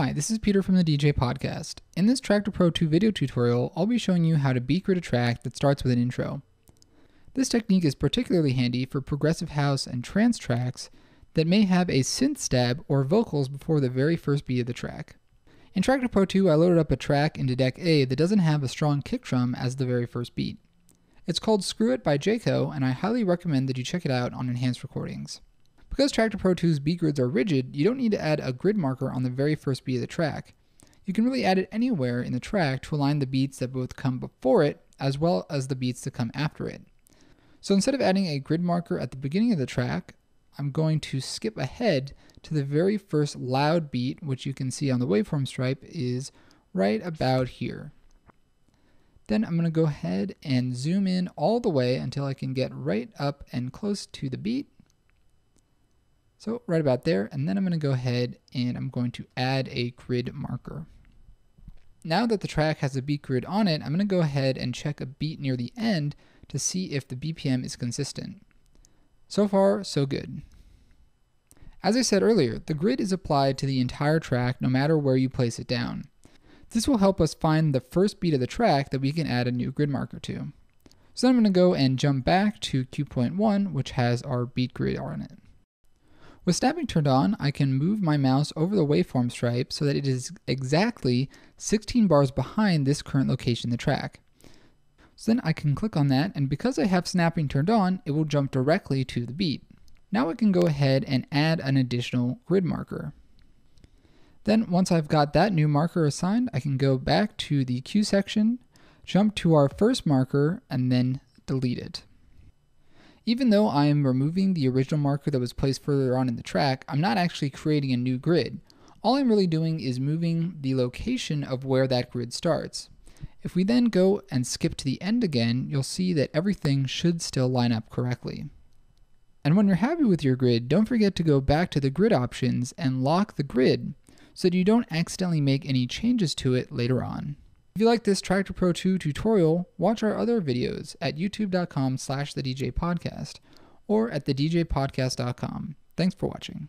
Hi, this is Peter from the DJ Podcast. In this Traktor Pro 2 video tutorial, I'll be showing you how to beat grid a track that starts with an intro. This technique is particularly handy for progressive house and trance tracks that may have a synth stab or vocals before the very first beat of the track. In Traktor Pro 2, I loaded up a track into Deck A that doesn't have a strong kick drum as the very first beat. It's called Screw It by Jayco, and I highly recommend that you check it out on Enhanced Recordings. Because Traktor Pro 2's beat grids are rigid, you don't need to add a grid marker on the very first beat of the track. You can really add it anywhere in the track to align the beats that both come before it, as well as the beats that come after it. So instead of adding a grid marker at the beginning of the track, I'm going to skip ahead to the very first loud beat, which you can see on the waveform stripe is right about here. Then I'm going to go ahead and zoom in all the way until I can get right up and close to the beat. So right about there, and then I'm going to go ahead and I'm going to add a grid marker. Now that the track has a beat grid on it, I'm going to go ahead and check a beat near the end to see if the BPM is consistent. So far, so good. As I said earlier, the grid is applied to the entire track no matter where you place it down. This will help us find the first beat of the track that we can add a new grid marker to. So then I'm going to go and jump back to Q.1, which has our beat grid on it. With snapping turned on, I can move my mouse over the waveform stripe so that it is exactly 16 bars behind this current location in the track. So then I can click on that, and because I have snapping turned on, it will jump directly to the beat. Now I can go ahead and add an additional grid marker. Then once I've got that new marker assigned, I can go back to the Q section, jump to our first marker, and then delete it. Even though I am removing the original marker that was placed further on in the track, I'm not actually creating a new grid. All I'm really doing is moving the location of where that grid starts. If we then go and skip to the end again, you'll see that everything should still line up correctly. And when you're happy with your grid, don't forget to go back to the grid options and lock the grid so that you don't accidentally make any changes to it later on. If you like this Traktor Pro 2 tutorial, watch our other videos at youtube.com/thedjpodcast or at thedjpodcast.com. Thanks for watching.